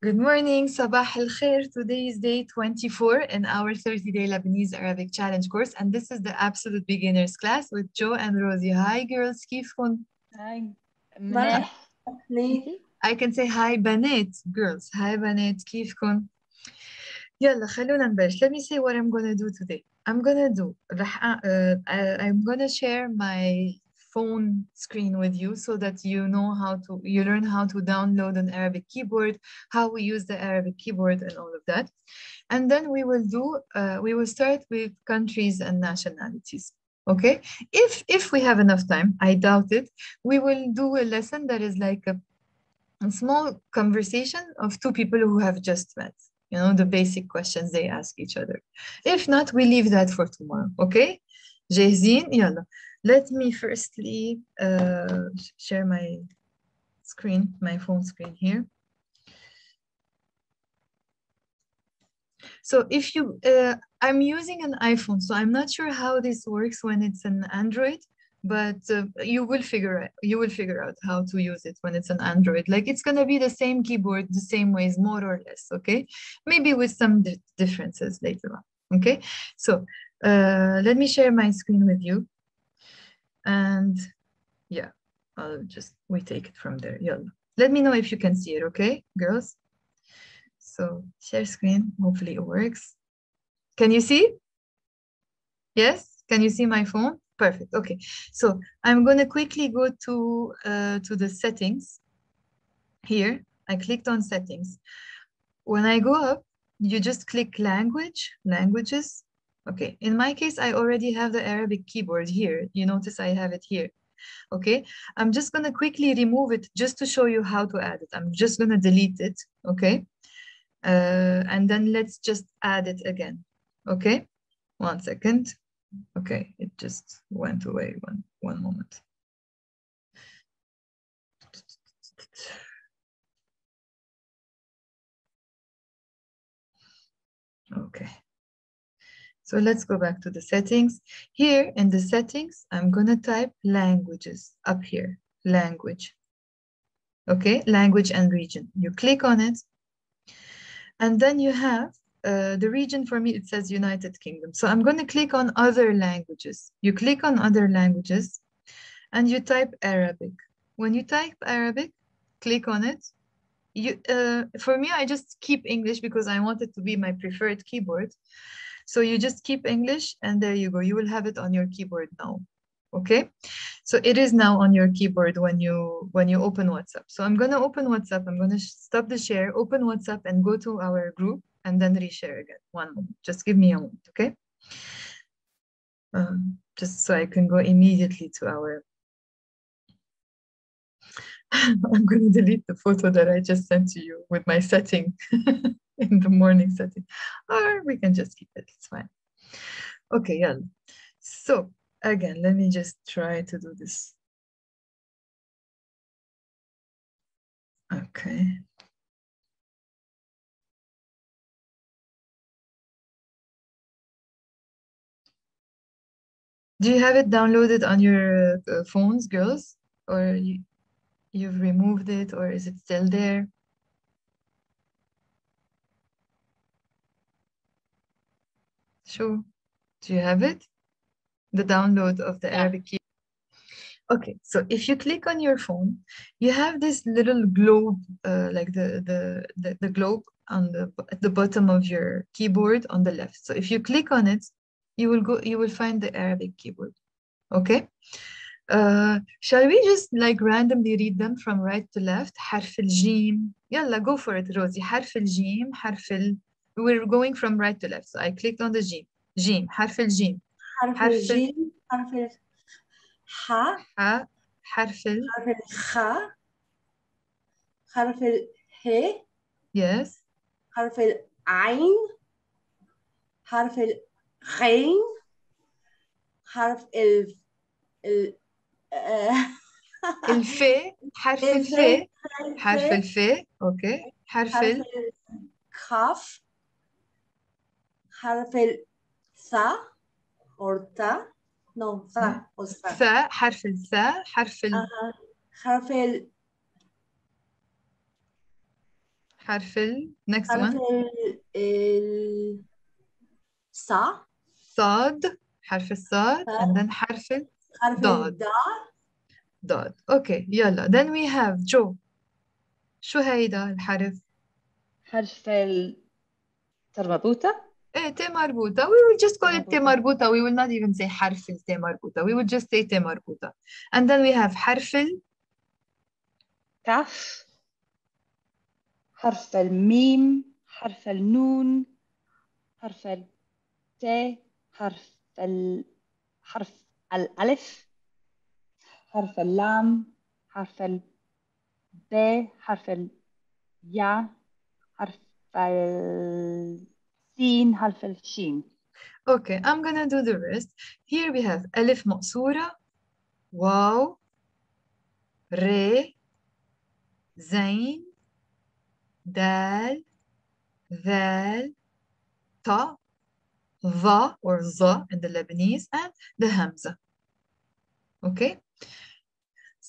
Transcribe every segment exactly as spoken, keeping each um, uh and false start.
Good morning, Sabah al Khair. Today is day twenty-four in our thirty-day Lebanese Arabic Challenge course, and this is the absolute beginners class with Joe and Rosie. Hi, girls. Kifkun? Hi. I can say hi, Banat, girls. Hi, Banat. Kifkun? Yalla, khaluna nbelsh. Let me say what I'm gonna do today. I'm gonna do. Uh, I'm gonna share my phone screen with you so that you know how to, you learn how to download an Arabic keyboard, how we use the Arabic keyboard and all of that. And then we will do, uh, we will start with countries and nationalities. Okay, if, if we have enough time, I doubt it, we will do a lesson that is like a, a small conversation of two people who have just met. You know, the basic questions they ask each other. If not, we leave that for tomorrow, okay? Jehzin, yalla. Let me firstly uh, share my screen, my phone screen here. So if you, uh, I'm using an iPhone, so I'm not sure how this works when it's an Android, but uh, you will figure out, you will figure out how to use it when it's an Android. Like it's gonna be the same keyboard, the same ways, more or less, okay? Maybe with some di differences later on, okay? So uh, let me share my screen with you. And yeah, I'll just, we take it from there. Yalla. Let me know if you can see it, okay, girls? So share screen, hopefully it works. Can you see? Yes, can you see my phone? Perfect, okay. So I'm gonna quickly go to, uh, to the settings. Here, I clicked on settings. When I go up, you just click language, languages. Okay, in my case, I already have the Arabic keyboard here. You notice I have it here. Okay, I'm just gonna quickly remove it just to show you how to add it. I'm just gonna delete it, okay? Uh, and then let's just add it again, okay? One second. Okay, it just went away, one, one moment. Okay. So let's go back to the settings. Here in the settings, I'm gonna type languages up here, language. Okay, language and region. You click on it. And then you have uh, the region for me, it says United Kingdom. So I'm gonna click on other languages. You click on other languages and you type Arabic. When you type Arabic, click on it. You, uh, for me, I just keep English because I want it to be my preferred keyboard. So you just keep English and there you go. You will have it on your keyboard now, okay? So it is now on your keyboard when you when you open WhatsApp. So I'm gonna open WhatsApp, I'm gonna stop the share, open WhatsApp and go to our group and then reshare again. One moment, just give me a moment, okay? Um, just so I can go immediately to our, I'm gonna delete the photo that I just sent to you with my setting. In the morning setting, or we can just keep it, it's fine. Okay, yeah. So again, let me just try to do this. Okay. Do you have it downloaded on your uh, phones, girls? Or you, you've removed it, or is it still there? Sure. Do you have it? The download of the yeah. Arabic key. Okay, so if you click on your phone, you have this little globe, uh, like the, the, the, the globe on the, at the bottom of your keyboard on the left. So if you click on it, you will go, you will find the Arabic keyboard. Okay. Uh, shall we just like randomly read them from right to left? Harf al-Jim. Yalla, go for it, Rosie. Harf al-Jim, harf al. We're going from right to left. So I clicked on the Jim. Jim. Harf al-Jim. Harf al-Jim. Harf al-Ha. Ha. Harf al-Ha. Harf al-He. Yes. Harf al-Ain. Harf al-Ghain. Harf al- Al-Fe. Harf al-Fe. Harf al-Fe. Okay. Harf al-Khaf. حرف الثا or تا no ثا or ثا ثا حرف الثا حرف ال حرف ال حرف ال next حرف one ال... ال... صا صاد حرف الصاد صاد. and then حرف ال حرف ضاد ضاد okay يلا then we have جو شو هيدا الحرف حرف ال تربطوطة ايه ت مربوطة we will just call it ت مربوطة we will not even say حرف ال ت مربوطة we will just say ت مربوطة and then we have حرف ال كاف حرف الميم حرف النون حرف الت حرف ال حرف الألف حرف اللام حرف الب حرف الياء حرف السين حرف الشين okay I'm gonna do the rest here we have ألف مقصورة واو ر زين دال ذال تا ظا or za in the Lebanese and the hamza okay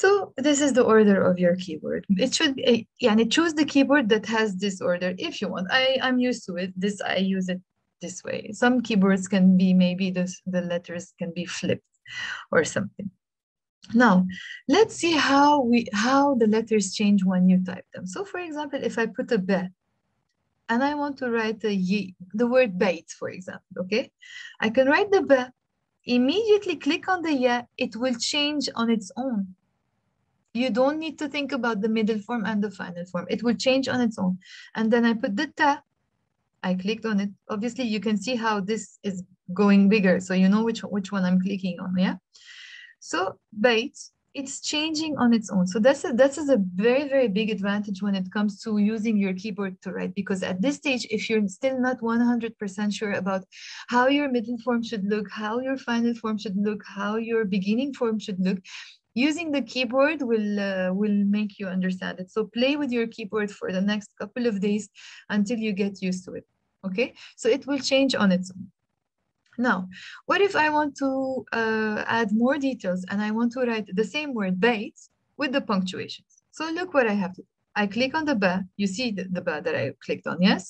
so this is the order of your keyboard it should be يعني choose the keyboard that has this order if you want I I'm used to it this I use it this way some keyboards can be maybe this the letters can be flipped or something Now, let's see how we how the letters change when you type them. So, for example, if I put a be, and I want to write a ye, the word bait, for example, okay? I can write the be, immediately click on the ye, it will change on its own. You don't need to think about the middle form and the final form. It will change on its own. And then I put the ta, I clicked on it. Obviously, you can see how this is going bigger, so you know which, which one I'm clicking on, yeah? So bait, it's changing on its own. So that's a, that's a very, very big advantage when it comes to using your keyboard to write, because at this stage, if you're still not one hundred percent sure about how your middle form should look, how your final form should look, how your beginning form should look, using the keyboard will, uh, will make you understand it. So play with your keyboard for the next couple of days until you get used to it, okay? So it will change on its own. Now, what if I want to uh, add more details and I want to write the same word, bait, with the punctuations? So look what I have to do. I click on the ba, you see the, the ba that I clicked on, yes?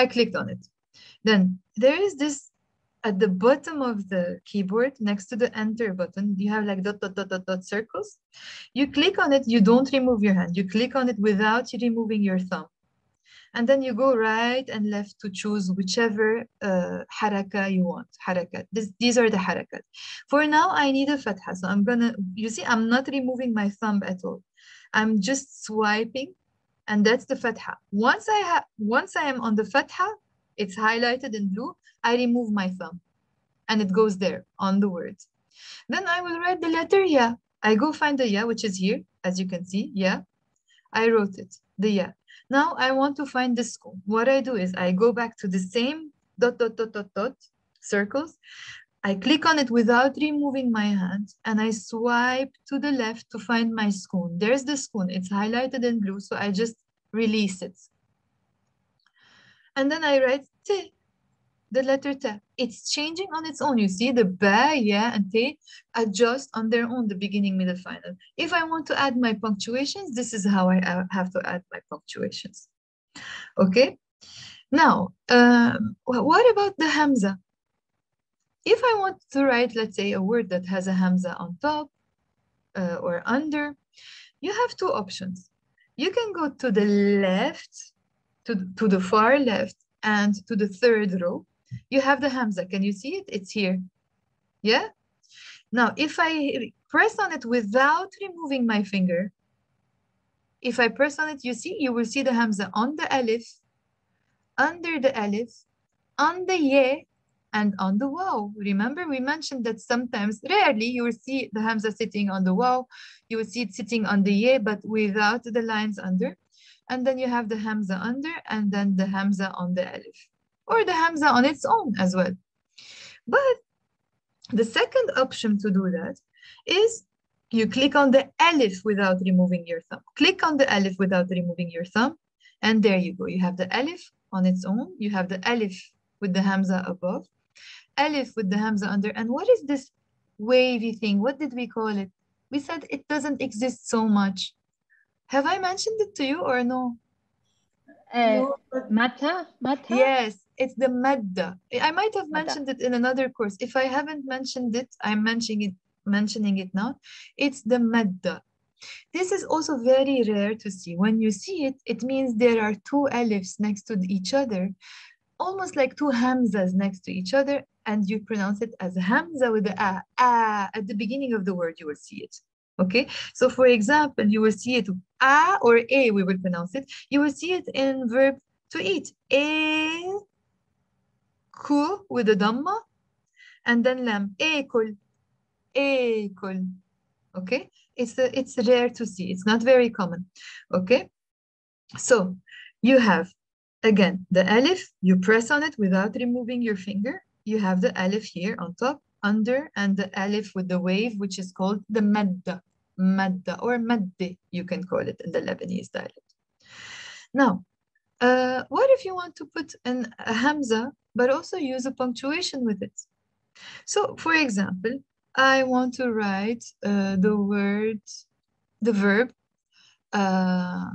I clicked on it. Then there is this, at the bottom of the keyboard, next to the enter button, you have like dot, dot, dot, dot, dot circles. You click on it, you don't remove your hand. You click on it without removing your thumb. And then you go right and left to choose whichever uh, haraka you want. Harakat. This, these are the harakat. For now, I need a fatha. So I'm gonna, you see, I'm not removing my thumb at all. I'm just swiping, and that's the fatha. Once I have, once I am on the fatha, it's highlighted in blue. I remove my thumb, and it goes there on the word. Then I will write the letter ya. I go find the ya, which is here, as you can see. Ya, I wrote it. The ya. Now I want to find the sukun. What I do is I go back to the same dot, dot, dot, dot, dot circles. I click on it without removing my hand and I swipe to the left to find my sukun. There's the sukun. It's highlighted in blue. So I just release it. And then I write te, the letter te. It's changing on its own. You see the ba, ya, and te adjust on their own, the beginning, middle, final. If I want to add my punctuations, this is how I have to add my punctuations. Okay. Now, um, what about the hamza? If I want to write, let's say, a word that has a hamza on top uh, or under, you have two options. You can go to the left, to, to the far left, and to the third row. You have the hamza. Can you see it? It's here. Yeah. Now, if I press on it without removing my finger, if I press on it, you see, you will see the hamza on the alif, under the alif, on the ye, and on the waw. Remember, we mentioned that sometimes, rarely, you will see the hamza sitting on the waw. You will see it sitting on the ye, but without the lines under. And then you have the hamza under, and then the hamza on the alif. Or the hamza on its own as well. But the second option to do that is you click on the alif without removing your thumb. Click on the alif without removing your thumb. And there you go. You have the alif on its own. You have the alif with the hamza above. Alif with the hamza under. And what is this wavy thing? What did we call it? We said it doesn't exist so much. Have I mentioned it to you or no? Uh, mata? Mata? Yes, it's the madda. I might have mentioned mata. it in another course. If I haven't mentioned it, I'm mentioning it, mentioning it now. It's the madda. This is also very rare to see. When you see it, it means there are two alifs next to each other, almost like two hamzas next to each other, and you pronounce it as hamza with the ah, ah. At the beginning of the word, you will see it. Okay, so for example, you will see it a or a, we will pronounce it. You will see it in verb to eat, a ku with the dhamma, and then lam, ekul, ekul. Okay, it's a, it's rare to see. It's not very common. Okay, so you have again the alif. You press on it without removing your finger. You have the alif here on top, under, and the alif with the wave, which is called the madda, madda or madde, you can call it in the Lebanese dialect. Now, uh, what if you want to put in a hamza, but also use a punctuation with it? So, for example, I want to write uh, the word, the verb, uh,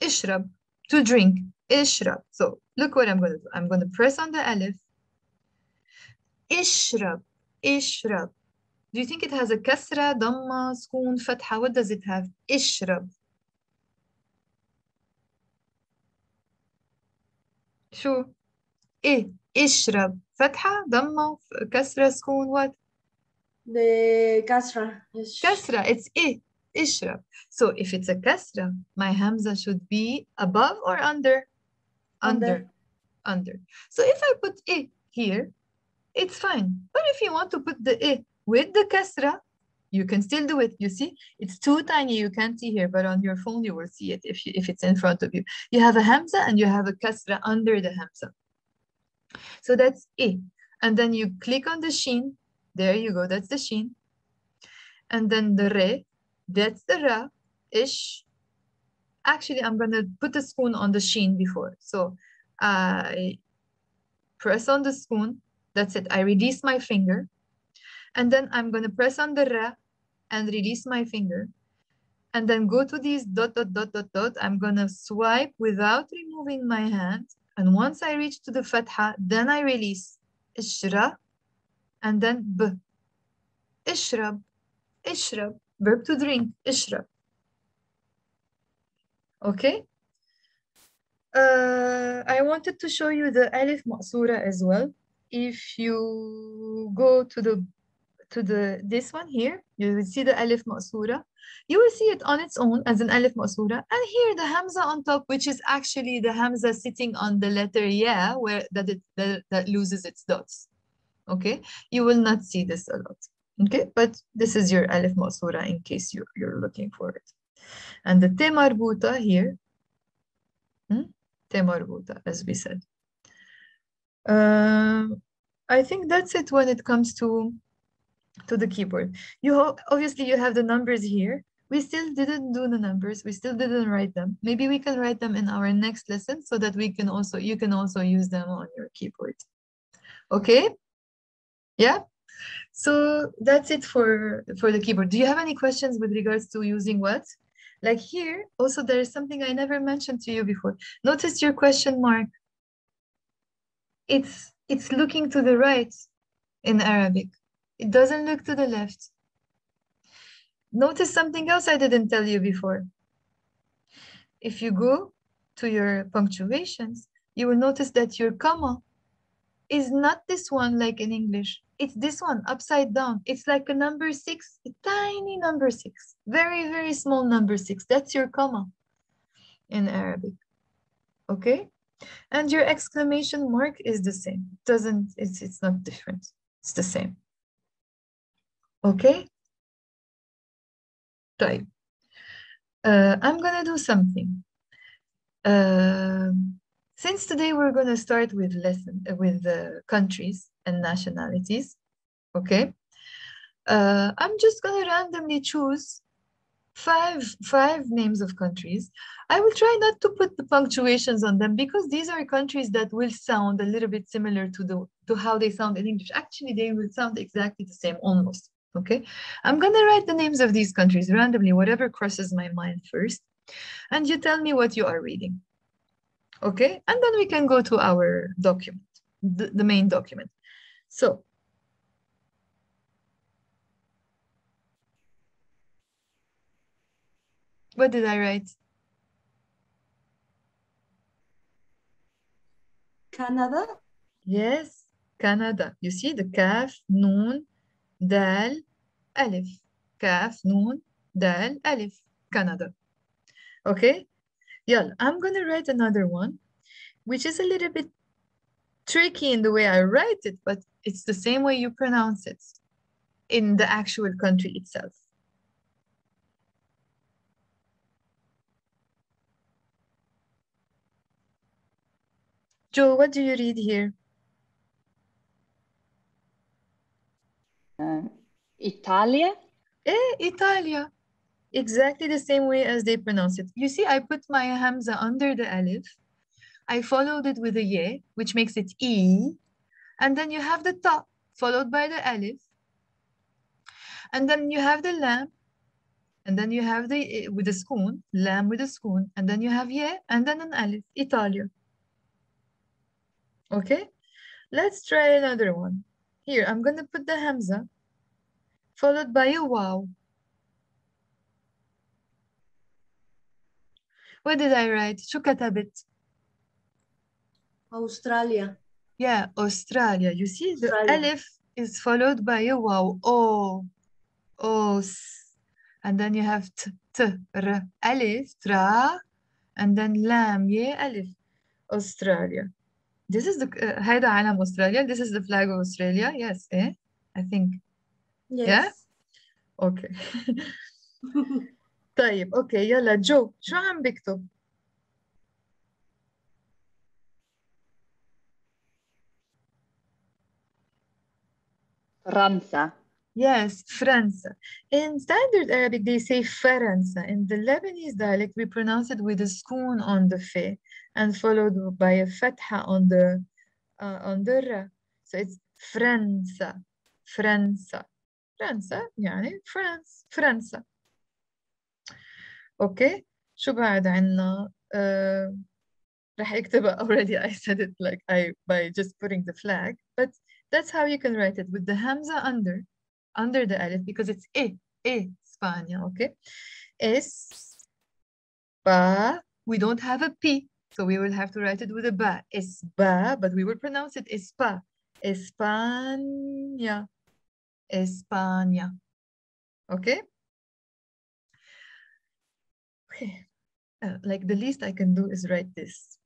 ishrab, to drink, ishrab. So, look what I'm going to do. I'm going to press on the alif. Ishrab, ishrab. Do you think it has a kasra, dhamma, skoon, fatha? What does it have? Ishrab. Sure. Eh, ishrab. Fatha, dhamma, kasra, skoon, what? The kasra. Kasra, it's eh, ishrab. So if it's a kasra, my hamza should be above or under? Under, under, under. So if I put I here, it's fine. But if you want to put the I with the kasra, you can still do it. You see, it's too tiny. You can't see here, but on your phone, you will see it if, you, if it's in front of you. You have a hamza and you have a kasra under the hamza. So that's I. And then you click on the sheen. There you go. That's the sheen. And then the re, that's the ra, ish. Actually, I'm going to put the spoon on the sheen before. So I press on the spoon. That's it. I release my finger. And then I'm going to press on the ra and release my finger. And then go to these dot, dot, dot, dot, dot. I'm going to swipe without removing my hand. And once I reach to the fatha, then I release. Ishra. And then b. Ishrab. Ishrab. Verb to drink. Ishrab. Okay, uh, I wanted to show you the alif ma'sura as well. If you go to the to the this one here, you will see the alif ma'sura. You will see it on its own as an alif ma'sura, and here the hamza on top, which is actually the hamza sitting on the letter ya, where that it that, that loses its dots. Okay, you will not see this a lot. Okay, but this is your alif ma'sura in case you you're looking for it. And the te marbuta here, hmm? te marbuta, as we said. Uh, I think that's it when it comes to, to the keyboard. You obviously you have the numbers here. We still didn't do the numbers. We still didn't write them. Maybe we can write them in our next lesson so that we can also you can also use them on your keyboard. Okay? Yeah. So that's it for, for the keyboard. Do you have any questions with regards to using what? Like here, also there is something I never mentioned to you before. Notice your question mark. It's, it's looking to the right in Arabic. It doesn't look to the left. Notice something else I didn't tell you before. If you go to your punctuations, you will notice that your comma is not this one like in English. It's this one upside down. It's like a number six, a tiny number six, very, very small number six. That's your comma in Arabic. Okay. And your exclamation mark is the same. It doesn't, it's, it's not different. It's the same. Okay. Right. Uh, I'm going to do something. Um, Since today we're going to start with lesson with the countries and nationalities, okay? Uh, I'm just going to randomly choose five five names of countries. I will try not to put the punctuations on them because these are countries that will sound a little bit similar to the to how they sound in English. Actually, they will sound exactly the same almost. Okay, I'm going to write the names of these countries randomly, whatever crosses my mind first. and you tell me what you are reading. Okay, and then we can go to our document, the, the main document. So, what did I write? Canada? Yes, Canada. You see the kaf, noon, dal, alif. Kaf, noon, dal, alif. Canada. Okay? Yeah, I'm going to write another one, which is a little bit tricky in the way I write it, but it's the same way you pronounce it in the actual country itself. Joe, what do you read here? Uh, Italia? Eh, Italia. Exactly the same way as they pronounce it. You see, I put my hamza under the alif. I followed it with a ye, which makes it e. And then you have the ta, followed by the alif. And then you have the lam. And then you have the with a spoon, lam with a spoon. And then you have ye, and then an alif, Italia. Okay, let's try another one. Here, I'm going to put the hamza, followed by a wow. What did I write? شو كتبت? Australia. Yeah, Australia. You see, the Australia. Alif is followed by a wow. Oh, os. And then you have t, t, r, alif, tra, and then lam, ye, alif, Australia. This is the Haida uh, Alam Australia. This is the flag of Australia. Yes, eh? I think. Yes. Yeah? Okay. طيب اوكي يلا جو شو عم بكتب؟ فرنسا. Yes, Fransa. In standard Arabic, they say Faransa. In the Lebanese dialect, we pronounce it with a spoon on the fe and followed by a fatha on the uh, on the ra. So it's Fransa, Fransa, Fransa. يعني France, Fransa. Okay. شو بعد عنا؟ Uh, رح اكتبها already. I said it like I by just putting the flag, but that's how you can write it with the hamza under. Under the alif because it's e, e, Spania, okay? Es, ba, we don't have a p, so we will have to write it with a ba. Es, ba, but we will pronounce it espa, España, España, okay? Okay, uh, like the least I can do is write this.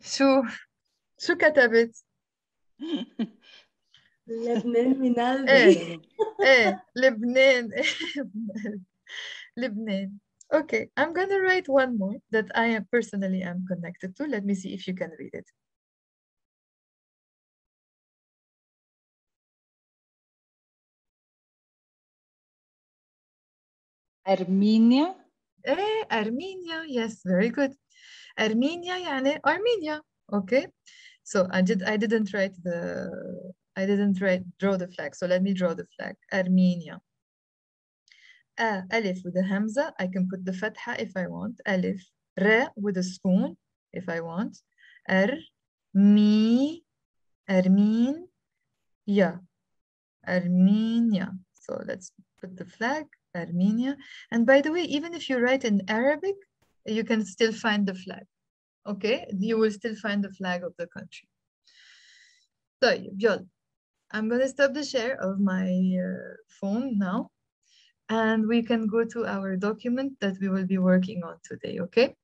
So, شو كتبت? لبنان من قلبي ايه ايه لبنان لبنان okay I'm gonna write one more that I am personally am connected to. Let me see if you can read it. Armenia. ايه Armenia. Yes, very good. Armenia يعني Armenia. Okay. So I did. I didn't write the. I didn't write draw the flag. So let me draw the flag. Armenia. A alif with the hamza. I can put the fatha if I want. Alif. Ra with a spoon if I want. Ar me. Armin. Ya. Armenia. So let's put the flag. Armenia. And by the way, even if you write in Arabic, you can still find the flag. Okay, you will still find the flag of the country. So, y'all, I'm going to stop the share of my uh, phone now, and we can go to our document that we will be working on today, okay?